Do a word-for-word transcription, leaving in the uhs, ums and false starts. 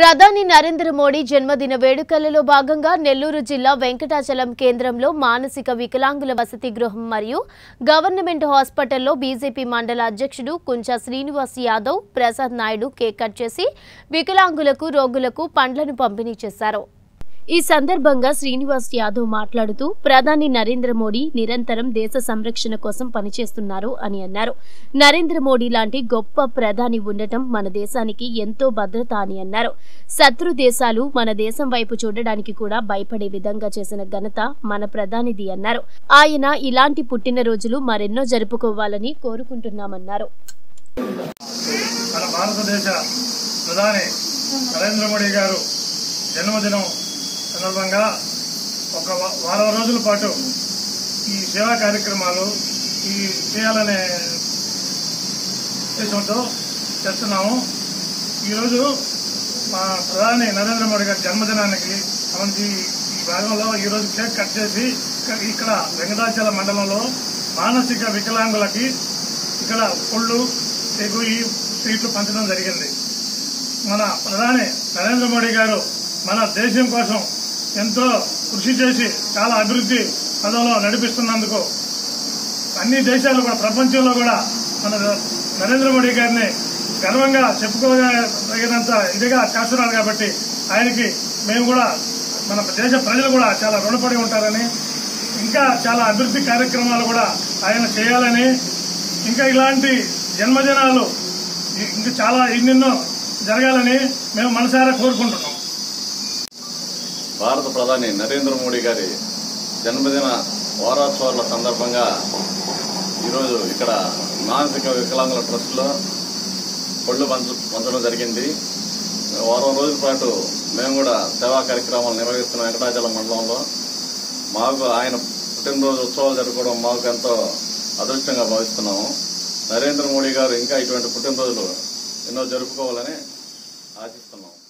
Pradhani Narendra Modi Janmadina Vedukalalo Bhaganga Nelluru Jilla Venkatachalam Kendramlo Manasika Vikalangula Vasati Gruham Mariyu Government Hospital lo B J P Mandala Adhyakshudu Kuncha Srinivas Yadav Prasad Naidu cake cut chesi Vikalangulaku Rogulaku Pandlanu Pampini chesaru. Ee Sandarbhanga Srinivas Yadav Matladutu Pradhani Narendra Modi Nirantaram Desa Samrakshana Kosam Panichestunaru ani annaru. Narendra Modi Lanti Goppa Pradhani Undatam Mana Desaniki Ento Bhadrata ani annaru. Satru Desalu Mana Desam Vaipu Chudadaniki Kuda Bhayapade Vidhanga Chesina Ganata Mana Pradhanidi annaru. Ayana Ilanti Puttina Rojulu Marenno Jarupukovalani Korukuntunnamanaru. Mana Bharatadesha Pradhani Narendra Modi garu Janmadinam సందర్భంగా ఒక వారం రోజుల పాటు ఈ సేవా కార్యక్రమాలు ఈ చేయాలనే ఉద్దేశంతో చేస్తున్నాము. ఈరోజు మా ప్రధాని నరేంద్ర మోడీ గారి జన్మదినానికి సంబంధించి ఈ భాగంలో ఈరోజు కేక్ కట్ చేసి ఇక్కడ వెంకటాచల మండలంలో మానసిక వికలాంగులకి ఇక్కడ పుళ్ళు తెగు ఈ సీట్లు పంచడం జరిగింది. మన ప్రధాని నరేంద్ర మోడీ గారు మన దేశం కోసం ఎంతో కృషి చేసి చాలా అభివృద్ధి పదంలో నడిపిస్తున్నందుకు అన్ని దేశాలు కూడా ప్రపంచంలో కూడా మన నరేంద్ర మోడీ గారిని గర్వంగా చెప్పుకోగలిగినంత ఇదిగా చేస్తున్నారు కాబట్టి ఆయనకి మేము కూడా మన దేశ ప్రజలు కూడా చాలా రుణపడి ఉంటారని ఇంకా చాలా అభివృద్ధి కార్యక్రమాలు కూడా ఆయన చేయాలని ఇంకా ఇలాంటి జన్మదినాలు ఇంకా చాలా ఎన్నెన్నో జరగాలని మేము మనసారా కోరుకుంటున్నాం. భారత ప్రధాని నరేంద్ర మోడీ గారి జన్మదిన వారోత్సవాల సందర్భంగా ఈరోజు ఇక్కడ మానసిక వికలాంగుల ట్రస్టులో పళ్ళు పంచు పంచడం జరిగింది. వారం రోజుల పాటు మేము కూడా సేవా కార్యక్రమాలు నిర్వహిస్తున్నాం. వెంకటాచలం మండలంలో మాకు ఆయన పుట్టినరోజు ఉత్సవాలు జరుపుకోవడం మాకు ఎంతో అదృష్టంగా భావిస్తున్నాము. నరేంద్ర మోడీ గారు ఇంకా ఇటువంటి పుట్టినరోజులు ఎన్నో జరుపుకోవాలని ఆశిస్తున్నాము.